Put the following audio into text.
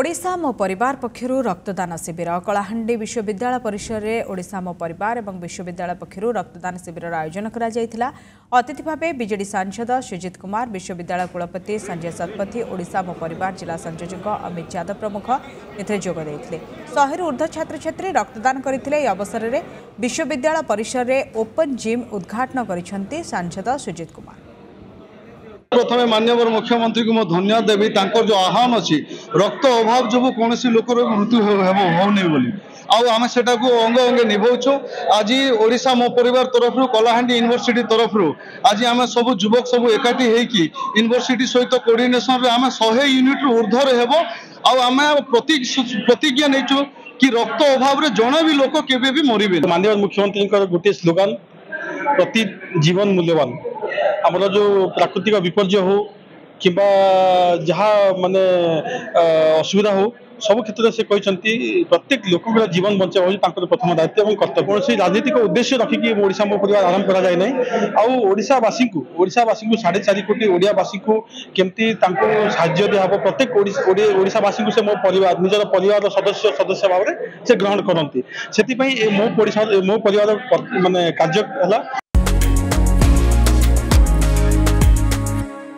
ओडिशा मो परिवार पक्षरु रक्तदान शिविर कलाहांडी विश्वविद्यालय परिसर में ओडिशा मो परिवार एवं विश्वविद्यालय पक्षरु रक्तदान शिविर आयोजन करा जायथिला। अतिथि भावे बीजेडी सांसद सुजीत कुमार, विश्वविद्यालय कुलपति संजय सतपती, ओडिशा मो परिवार जिला संयोजक अमित यादव प्रमुख एथे जोग दैथिले। 100 रु ऊर्ध्व छात्रछात्री रक्तदान करथिले। अवसर में विश्वविद्यालय परिसर में ओपन जिम उद्घाटन करिसंती सांसद सुजीत कुमार। प्रथम माननीय मुख्यमंत्री को धन्यवाद देवी। जो आह्वान अच्छी रक्त अभाव जो कौन लोकर मृत्यु होनी बोली आम से अंगे अंगे निभाचु। आज ओडिशा मो परिवार तरफ कलाहांडी यूनिवर्सिटी तरफ आज आम सब युवक सब एकाठी होगी यूनिवर्सिटी सहित कोऑर्डिनेशन आम 100 यूनिट ऊर्धर हेब आम प्रतिज्ञा नहीं कि रक्त अभाव जड़े भी लोक के मरबे। माननीय मुख्यमंत्री गोटे स्लोगान प्रति जीवन मूल्यवान। आमर जो प्राकृतिक विपर्य हो कि जहाँ माने असुविधा हो सब क्षेत्र में से कहते प्रत्येक लोक जीवन बचाव होकर प्रथम दायित्व और कर्तव्य। कौन से राजनीतिक उद्देश्य रखिकी ओडिशा मो परिवार आरंभ कराए ना आशावासी 4.5 कोटी ओडियावासी को केमती साहाय्य दिया हो। प्रत्येक ओडिशावासी को से मो परिवार निजर परिवार सदस्य सदस्य भाव में से ग्रहण करती से मो परिवार मानने कार्य है।